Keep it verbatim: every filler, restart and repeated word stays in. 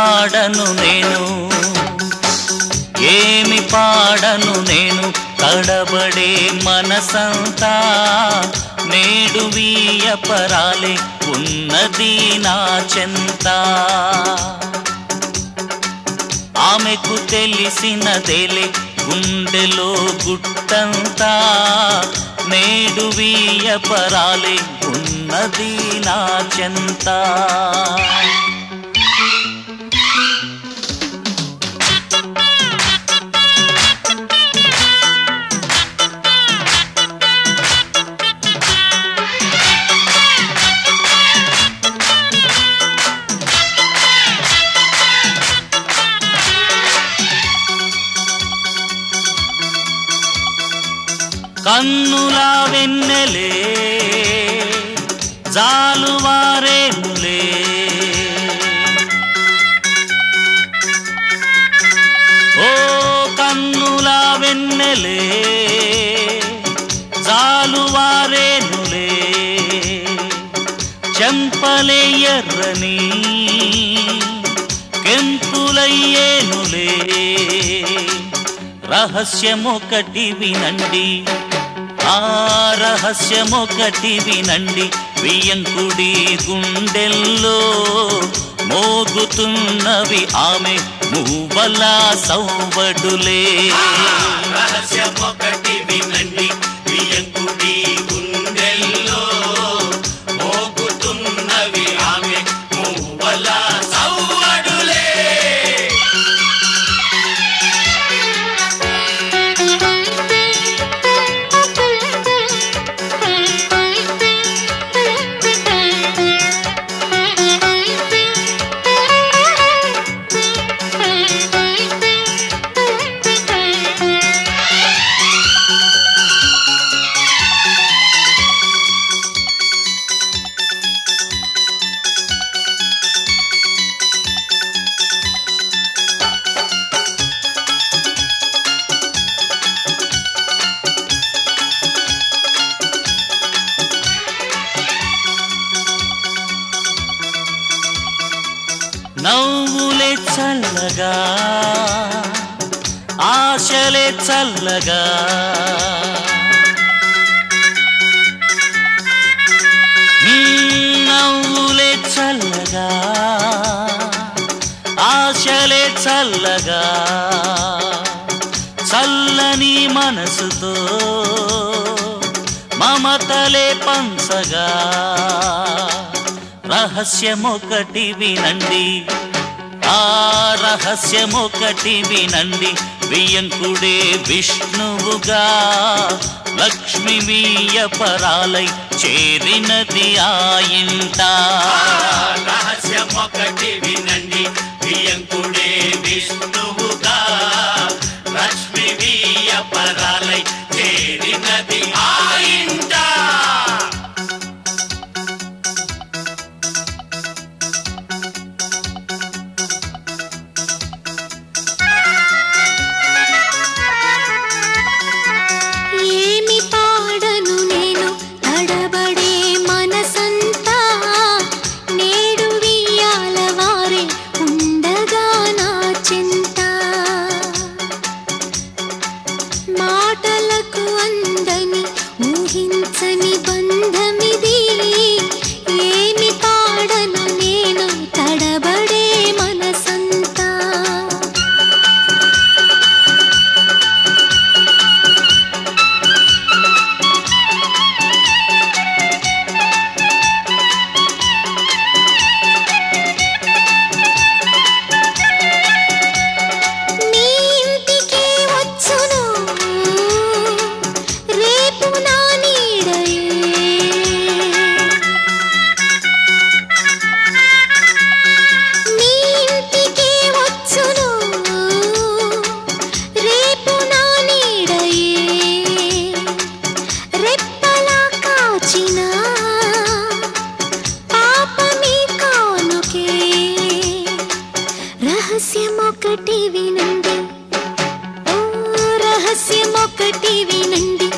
పాడను నేను ఏమి పాడను నేను తడబడే మనసంతా నేడు వీయపరాలే ఉన్నది నా చెంత ఆమెకు తెలిసినదేలే గుండెలో గుట్టంతా నేడు వీయపరాలే ఉన్నది నా చెంత కన్నులా వెన్నెలే జాలువారే ములే ఓ కన్నులా వెన్నెలే జాలువారే ములే చెంపలే ఎర్రని కెంపులయ్యే నులే రహస్యమొకటి వినండి ఆ రహస్యమొకటి వినండి వియంకుడి గుండెల్లో మోగుతున్నవి ఆమె మూవల సౌవడులే రహస్యమొకటి వినండి వియంకుడి గుండెల్లో మోగుతున్నవి ఆమె మూవల సౌవడులే నవ్వులే చల్లగా ఆశలే చల్లగా నవ్వులే చల్లగా ఆశలే చల్లగా చల్లని మనసుతో మమతలే పంచగా రహస్యమొకటి వినండి ఆ రహస్యమొకటి వినండి వియంకుడే విష్ణువుగా లక్ష్మి వీయపరాలై చేరినది ఆ ఇంట రహస్యమొకటి వినండి వియంకుడే విష్ణువుగా లక్ష్మి వీయపరాలై చేరినది ఆ ఇంట రహస్యమొకటి వినండి ఓ రహస్యమొకటి వినండి